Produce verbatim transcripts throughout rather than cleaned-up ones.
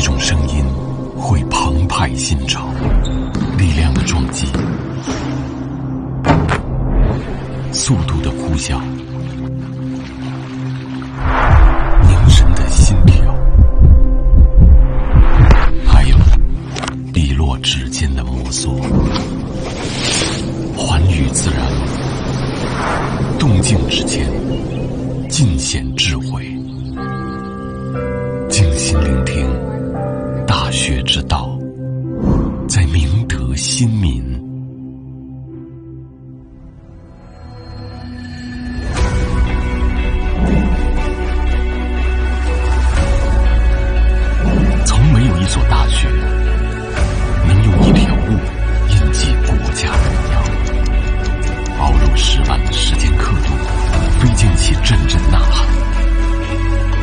一种声音会澎湃心潮，力量的撞击，速度的呼啸，凝神的心跳，还有滴落指尖的摩挲，还与自然。动静之间，尽显智慧。静心聆听，大学之道，在明德心民。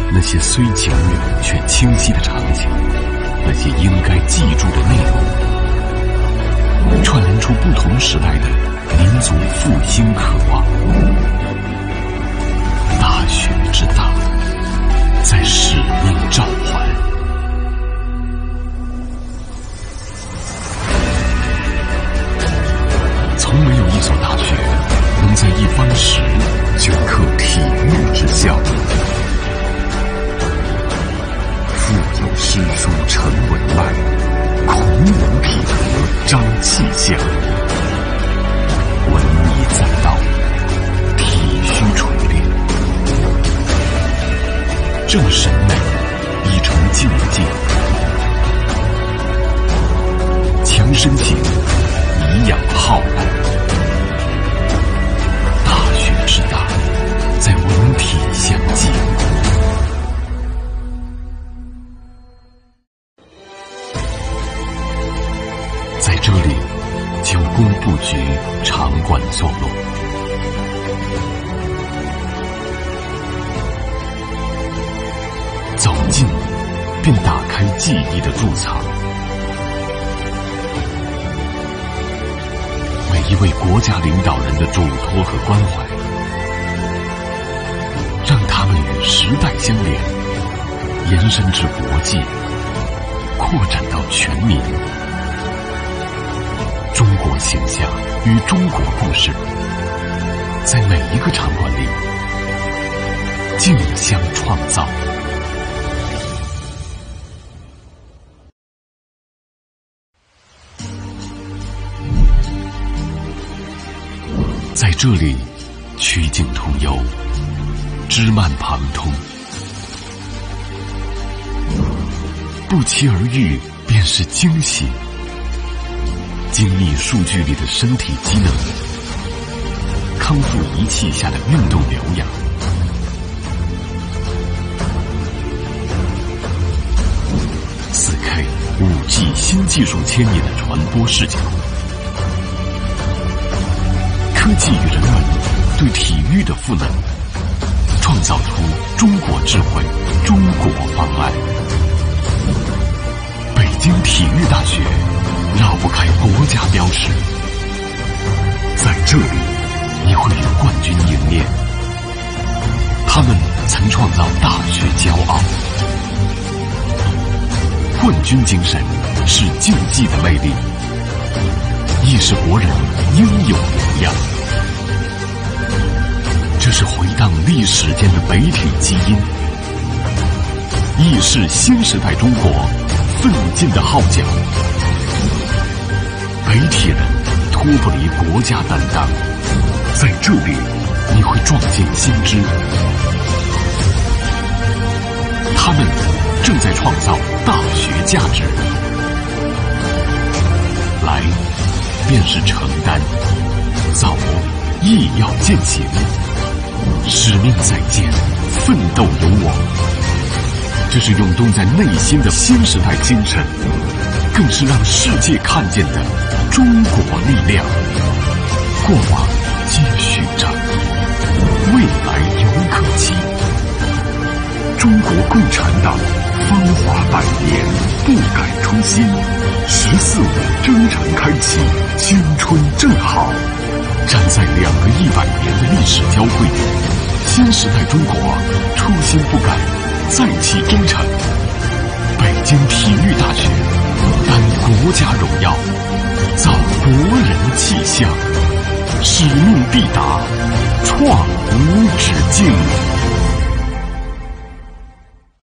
那些虽简略却清晰的场景，那些应该记住的内容，串联出不同时代的民族复兴渴望。大学之大，在使命召唤。从没有一所大学能在一方时镌刻体育之效。腹有诗书成文脉，孔武体格彰气象。文以载道，体虚垂炼。正审美已成境界，强身体以养浩然。大学之大，在文体相济。在这里，九宫布局场馆坐落，走进并打开记忆的贮藏。每一位国家领导人的嘱托和关怀，让他们与时代相连，延伸至国际，扩展到全民。中国形象与中国故事，在每一个场馆里竞相创造。在这里，曲径通幽，枝蔓旁通，不期而遇便是惊喜。精密数据里的身体机能，康复仪器下的运动疗养，四 K、五 G 新技术牵引的传播视角，科技与人文对体育的赋能，创造出中国智慧、中国方案。北京体育大学。绕不开国家标识，在这里你会与冠军迎面，他们曾创造大学骄傲。冠军精神是竞技的魅力，亦是国人应有模样。这是回荡历史间的北体基因，亦是新时代中国奋进的号角。北体人脱不离国家担当，在这里你会撞见新知，他们正在创造大学价值。来，便是承担；造，亦要践行。使命在肩，奋斗有我。这是涌动在内心的新时代精神，更是让世界看见的中国力量。过往皆虚张，未来有可期。中国共产党芳华百年，不改初心。十四五征程开启，青春正好。站在两个一百年的历史交汇点，新时代中国初心不改，再起征程。北京体育大学，颁国家荣耀，造国人气象，使命必达，创无止境。